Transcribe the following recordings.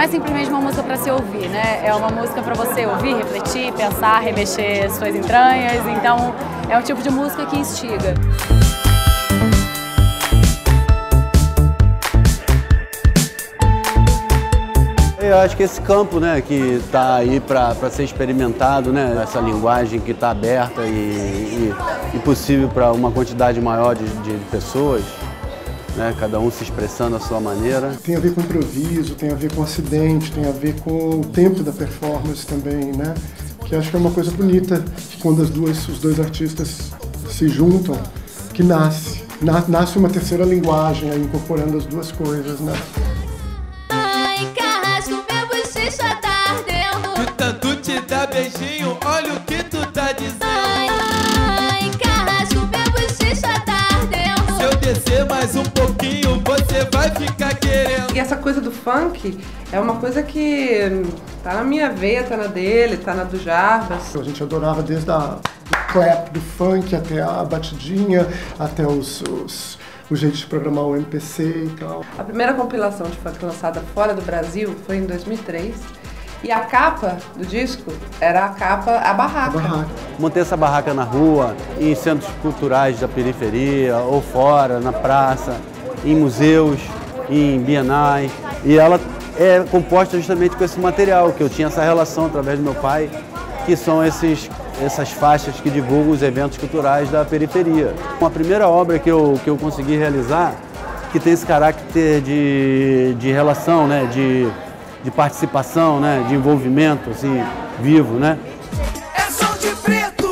não é simplesmente uma música para se ouvir, né? É uma música para você ouvir, refletir, pensar, remexer suas entranhas. Então, é um tipo de música que instiga. Eu acho que esse campo, né, que está aí para ser experimentado, né, essa linguagem que está aberta e possível para uma quantidade maior de pessoas, né, cada um se expressando à sua maneira. Tem a ver com improviso, tem a ver com acidente, tem a ver com o tempo da performance também, né, que acho que é uma coisa bonita, que quando os dois artistas se juntam, que nasce uma terceira linguagem, aí, incorporando as duas coisas, né. De tanto te dar beijinho, olha o que tu tá dizendo. Ai, carrasco, meu bochecha tá ardendo. Se eu descer mais um pouquinho, você vai ficar querendo. E essa coisa do funk é uma coisa que tá na minha veia, tá na dele, tá na do Jarbas. A gente adorava desde o clap do funk até a batidinha, até o jeito de programar o MPC e tal. A primeira compilação de funk lançada fora do Brasil foi em 2003 e a capa do disco era a capa, a barraca. Manter essa barraca na rua, em centros culturais da periferia, ou fora, na praça, em museus, em bienais. E ela é composta justamente com esse material, que eu tinha essa relação através do meu pai, que são essas faixas que divulgam os eventos culturais da periferia. Uma primeira obra que eu consegui realizar, que tem esse caráter de relação, né, de participação, né, de envolvimento assim, vivo, né. É som de preto,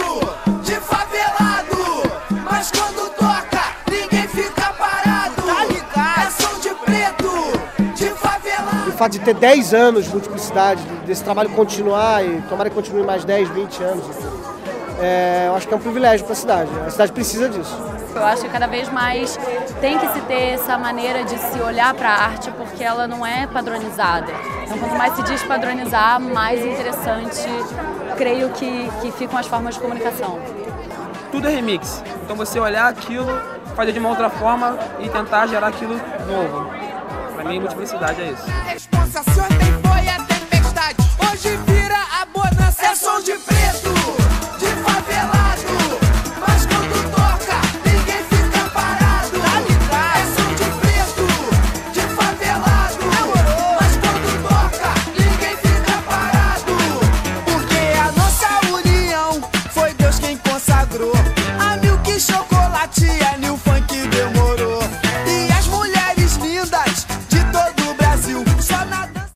de favelado, mas quando toca, ninguém fica parado. É som de preto, de favelado. O fato de ter 10 anos de multiplicidade, desse trabalho continuar e tomara que continue mais 10, 20 anos, eu acho que é um privilégio para a cidade. A cidade precisa disso. Eu acho que cada vez mais tem que se ter essa maneira de se olhar para a arte, porque ela não é padronizada. Então, quanto mais se despadronizar, mais interessante, creio que ficam as formas de comunicação. Tudo é remix. Então, você olhar aquilo, fazer de uma outra forma e tentar gerar aquilo novo. Para mim, multiplicidade é isso. A responsa sua tem foi a tempestade. Hoje